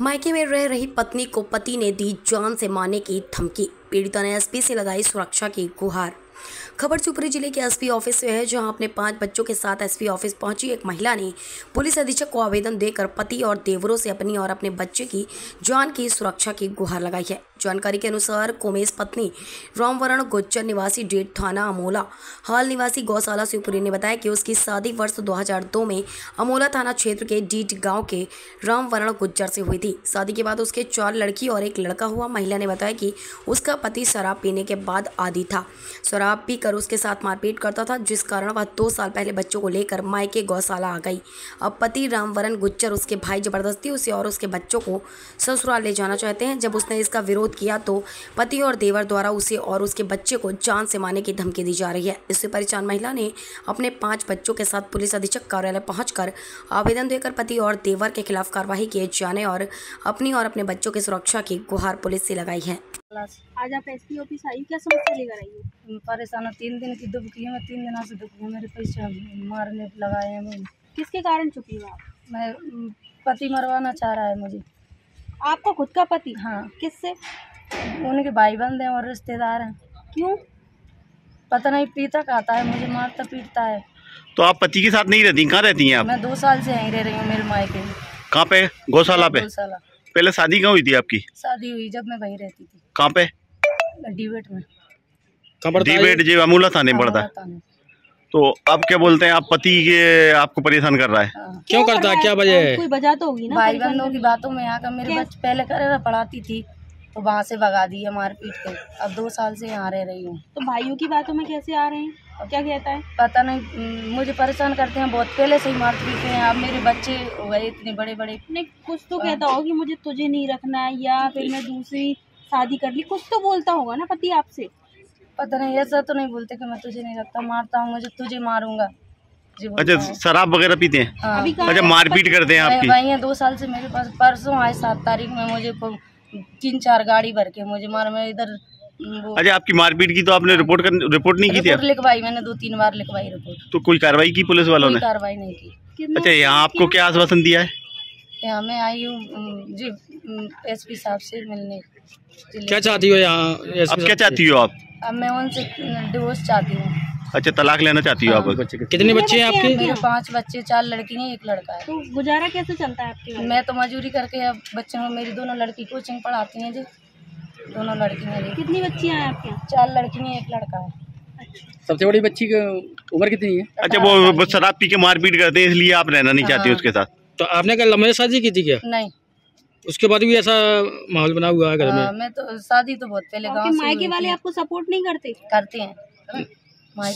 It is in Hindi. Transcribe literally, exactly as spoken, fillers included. मायके में रह रही पत्नी को पति ने दी जान से मारने की धमकी, पीड़िता ने एसपी से लगाई सुरक्षा की गुहार। खबर शिवपुरी जिले के एसपी ऑफिस से है, जहां अपने पांच बच्चों के साथ एसपी ऑफिस पहुंची एक महिला ने पुलिस अधीक्षक को आवेदन देकर पति और देवरों से अपनी और अपने बच्चे की जान की सुरक्षा की गुहार लगाई है। जानकारी के अनुसार कोमेश पत्नी रामवरण गुज्जर निवासी डेट थाना अमोला हाल निवासी गौशाला शिवपुरी ने बताया कि उसकी शादी वर्ष दो हज़ार दो में अमोला थाना क्षेत्र के डीट गांव के रामवरण गुज्जर से हुई थी। शादी के बाद उसके चार लड़की और एक लड़का हुआ। महिला ने बताया कि उसका पति शराब पीने के बाद आदी था, शराब पीकर उसके साथ मारपीट करता था, जिस कारण वह दो साल पहले बच्चों को लेकर मायके गौशाला आ गई। अब पति रामवरण गुज्जर उसके भाई जबरदस्ती उसे और उसके बच्चों को ससुराल ले जाना चाहते हैं। जब उसने इसका विरोध किया तो पति और देवर द्वारा उसे और उसके बच्चे को जान से मारने की धमकी दी जा रही है। इससे परेशान महिला ने अपने पांच बच्चों के साथ पुलिस अधीक्षक कार्यालय पहुंचकर आवेदन देकर पति और देवर के खिलाफ कार्रवाई किए जाने और अपनी और अपने बच्चों की सुरक्षा की गुहार पुलिस से लगाई है। आज आप एसपी ऑफिस आई, क्या समस्या लेकर आई हो? परेशान, तीन दिन की दुबकी में, तीन दिन से दुबकी मेरे पैसा मारने लगाए हैं। किसके कारण चुकी हो आप? मैं पति मरवाना चाह रहा है मुझे। आपका खुद का पति? हाँ। किससे? उनके भाई बंद हैं और रिश्तेदार हैं। क्यों? पता नहीं, पीता खाता है, मुझे मारता पीटता है। तो आप पति के साथ नहीं रहती, कहाँ रहती हैं आप? मैं दो साल से यहीं रह रही हूँ, मेरे मायके। कहाँ पे? गौशाला पे। गौशाला। पहले शादी कहाँ हुई थी आपकी? शादी हुई जब मैं वहीं रहती थी। कहाँ पे? डीबेट में। डीबेट जी अमूला थाने पड़ता है। तो आप क्या बोलते हैं, आप पति के आपको परेशान कर रहा है? क्यों करता है, क्या वजह है? कोई वजह तो होगी ना। भाई बंधुओं की बातों में आकर मेरे बच्चे पहले कर पढ़ाती थी तो वहाँ से भगा दी है मारपीट के। अब दो साल से यहाँ रह रही हूँ। तो भाइयों की बातों में कैसे आ रहे हैं और क्या कहता है? पता नहीं, मुझे परेशान करते हैं बहुत पहले से ही, मार पीटते हैं। अब मेरे बच्चे हो गए इतने बड़े बड़े। नहीं कुछ तो कहता होगा कि मुझे तुझे नहीं रखना है या फिर मैं दूसरी शादी कर ली, कुछ तो बोलता होगा ना पति आपसे? पता नहीं, ऐसा तो नहीं बोलते कि मैं तुझे नहीं रखता, मारता हूँ, मुझे तुझे मारूंगा। अच्छा, शराब वगैरह पीते हैं? हाँ। अच्छा, मारपीट करते हैं आपकी? भाई हैं दो साल से मेरे पास। परसों आए सात तारीख में मुझे तीन चार गाड़ी भर के मुझे मार, मैं इधर। अच्छा, आपकी मारपीट की तो आपने रिपोर्ट कर, रिपोर्ट नहीं की थी? लिखवाई मैंने, दो तीन बार लिखवाई रिपोर्ट। तो कोई कार्रवाई की पुलिस वालों ने? कार्रवाई नहीं की। अच्छा, यहाँ आपको क्या आश्वासन दिया है? यहाँ मैं आई हूँ जी एस पी साहब से मिलने। क्या चाहती हो यहाँ? क्या चाहती हो आप? अब मैं उनसे डिवोर्स चाहती हूँ। अच्छा, तलाक लेना चाहती हो आप? बच्चे कितने बच्चे हैं आपके? मेरे पांच बच्चे, चार लड़कियाँ एक लड़का है। तो गुजारा कैसे चलता है आपके? मैं तो मजदूरी करके, अब बच्चों को, मेरी दोनों लड़की कोचिंग पढ़ाती हैं जी, दोनों लड़की मेरी। कितनी बच्चियाँ हैं आपके? चार लड़कियाँ एक लड़का है। सबसे बड़ी बच्ची की उम्र कितनी है? अच्छा, वो शराब पी के मारपीट करते हैं इसलिए आप रहना नहीं चाहती उसके साथ? तो आपने क्या लंबे शादी की थी क्या? नहीं, उसके बाद भी ऐसा माहौल बना हुआ है घर में। आ, मैं तो शादी तो बहुत पहले गांव से। मायके वाले आपको सपोर्ट नहीं करते? करते हैं मायके।